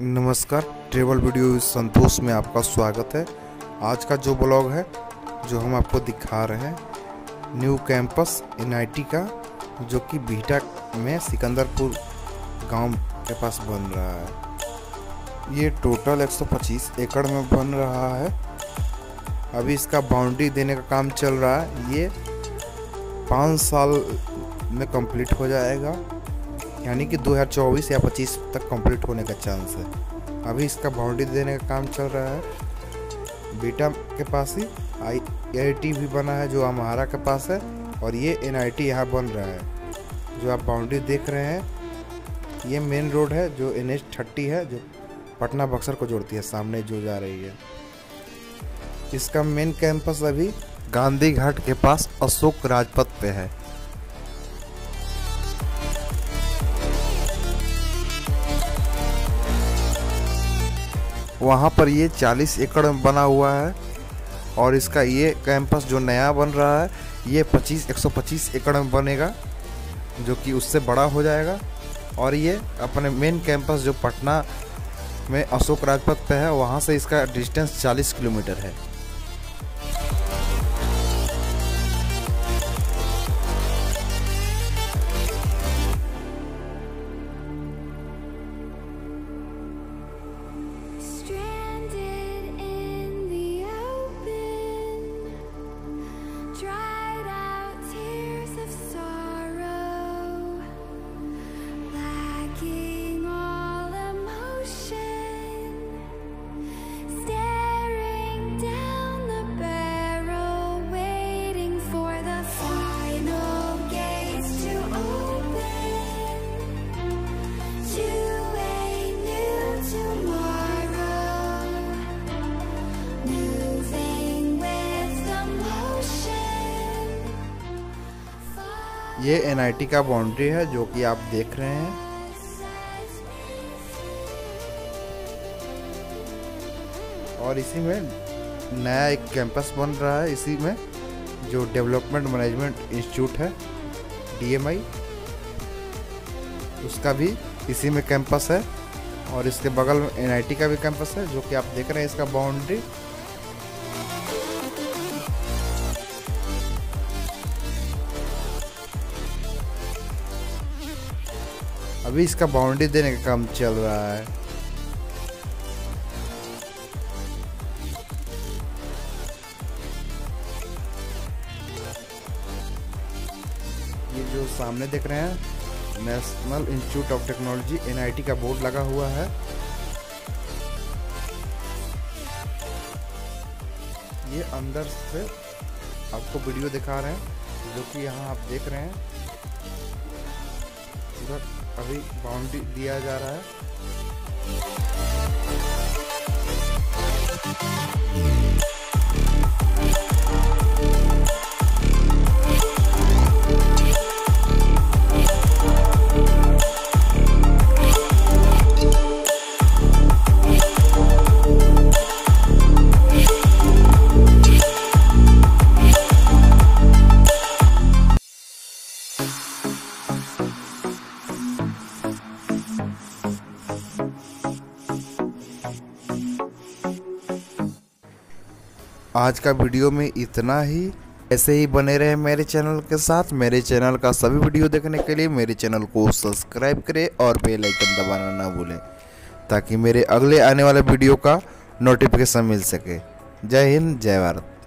नमस्कार, travel video संतोष में आपका स्वागत है। आज का जो ब्लॉग है जो हम आपको दिखा रहे हैं न्यू कैंपस NIT का, जो कि बिहटा में सिकंदरपुर गांव के पास बन रहा है। ये टोटल 125 एकड़ में बन रहा है। अभी इसका बाउंड्री देने का काम चल रहा है। ये 5 साल में कंप्लीट हो जाएगा, यानी कि 2024 या 25 तक कंप्लीट होने का चांस है। अभी इसका बाउंड्री देने का काम चल रहा है। बिहटा के पास ही IIT भी बना है जो हमारा के पास है, और ये NIT यहाँ बन रहा है। जो आप बाउंड्री देख रहे हैं, ये मेन रोड है जो NH 30 है, जो पटना बक्सर को जोड़ती है, सामने जो जा रही है। इसका मेन कैंपस अभी गांधी घाट के पास अशोक राजपथ पे है। वहाँ पर ये 40 एकड़ में बना हुआ है, और इसका ये कैंपस जो नया बन रहा है ये 125 एकड़ में बनेगा, जो कि उससे बड़ा हो जाएगा। और ये अपने मेन कैंपस जो पटना में अशोक राजपथ पे है, वहाँ से इसका डिस्टेंस 40 किलोमीटर है। ये NIT का बाउंड्री है जो कि आप देख रहे हैं। और इसी में नया एक कैंपस बन रहा है। इसी में जो डेवलपमेंट मैनेजमेंट इंस्टीट्यूट है DMI, उसका भी इसी में कैंपस है। और इसके बगल में NIT का भी कैंपस है जो कि आप देख रहे हैं। इसका बाउंड्री अभी इसका बाउंड्री देने का काम चल रहा है। ये जो सामने देख रहे हैं, national institute of technology NIT का बोर्ड लगा हुआ है। ये अंदर से आपको वीडियो दिखा रहे हैं जो कि यहाँ आप देख रहे हैं। अभी बाउंड्री दिया जा रहा है। आज का वीडियो में इतना ही। ऐसे ही बने रहे मेरे चैनल के साथ। मेरे चैनल का सभी वीडियो देखने के लिए मेरे चैनल को सब्सक्राइब करें और बेल आइकन दबाना ना भूलें, ताकि मेरे अगले आने वाले वीडियो का नोटिफिकेशन मिल सके। जय हिंद, जय भारत।